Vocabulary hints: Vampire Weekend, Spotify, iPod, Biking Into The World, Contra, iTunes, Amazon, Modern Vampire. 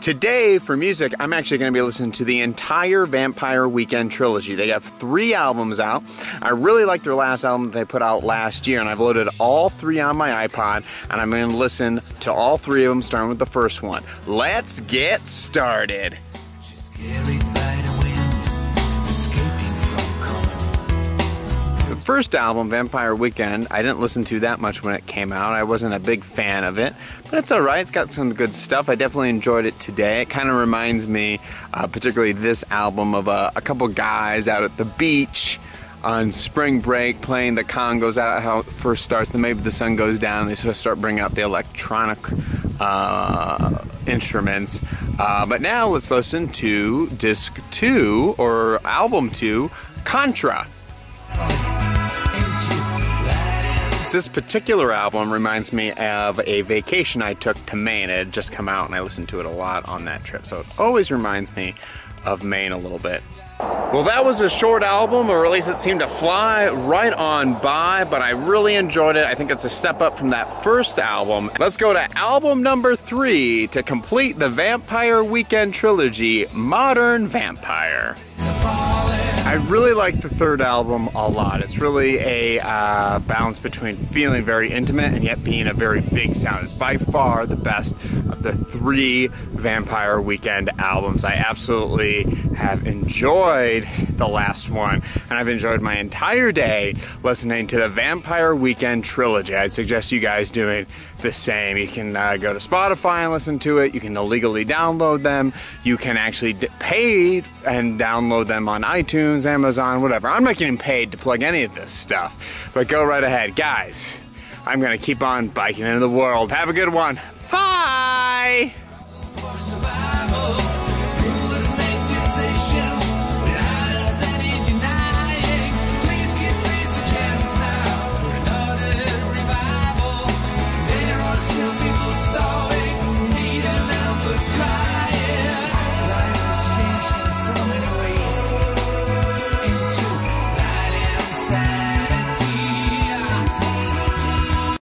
Today, for music, I'm actually going to be listening to the entire Vampire Weekend trilogy. They have 3 albums out. I really like their last album that they put out last year, and I've loaded all 3 on my iPod, and I'm going to listen to all 3 of them, starting with the first one. Let's get started. First album, Vampire Weekend, I didn't listen to that much when it came out. I wasn't a big fan of it, but it's all right. It's got some good stuff. I definitely enjoyed it today. It kind of reminds me, particularly this album, of a couple guys out at the beach on spring break playing the congos out, how it first starts, then maybe the sun goes down, and they sort of start bringing out the electronic instruments. But now let's listen to disc 2, or album 2, Contra. This particular album reminds me of a vacation I took to Maine. It had just come out and I listened to it a lot on that trip, so it always reminds me of Maine a little bit. Well, that was a short album, or at least it seemed to fly right on by, but I really enjoyed it. I think it's a step up from that first album. Let's go to album number 3 to complete the Vampire Weekend trilogy, Modern Vampire. I really like the third album a lot. It's really a balance between feeling very intimate and yet being a very big sound. It's by far the best of the 3 Vampire Weekend albums. I absolutely have enjoyed the last one, and I've enjoyed my entire day listening to the Vampire Weekend trilogy. I'd suggest you guys doing the same. You can go to Spotify and listen to it. You can illegally download them. You can actually pay and download them on iTunes, Amazon, whatever. I'm not getting paid to plug any of this stuff, but go right ahead. Guys, I'm going to keep on biking into the world. Have a good one. Bye!